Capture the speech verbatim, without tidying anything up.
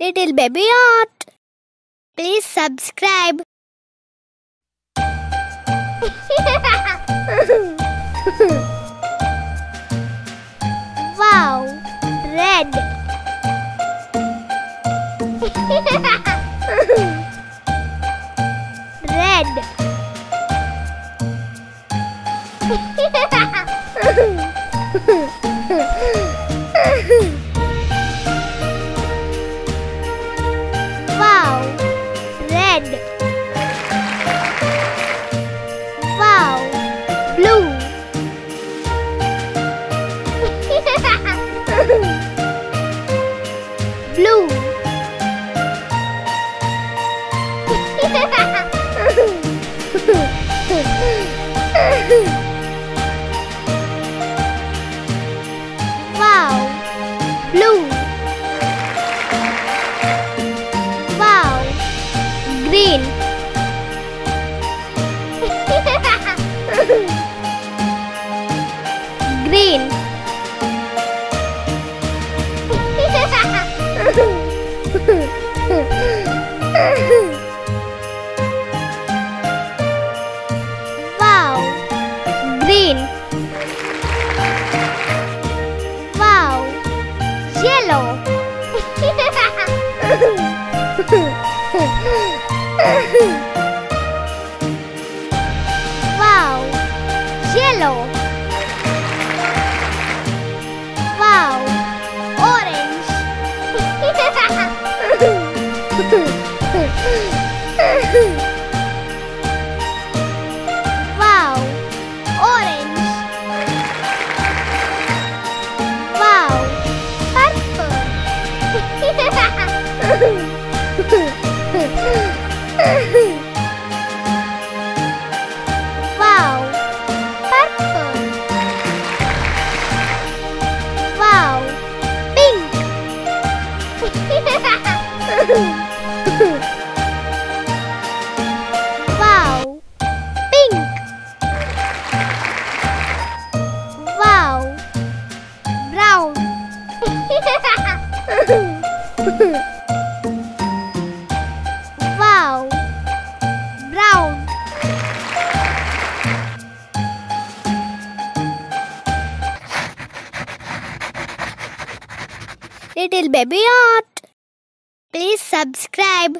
Little Baby Art. Please subscribe. Wow, red. Red. Wow, red. Blue. Wow, blue. Wow, green. Green. Wow, green. Wow, yellow. Wow, yellow. Wow, orange. Wow, orange. Wow, purple. Wow, purple. Wow, pink. Wow, pink. Wow, brown. Wow, brown. Little Baby Art. Please subscribe.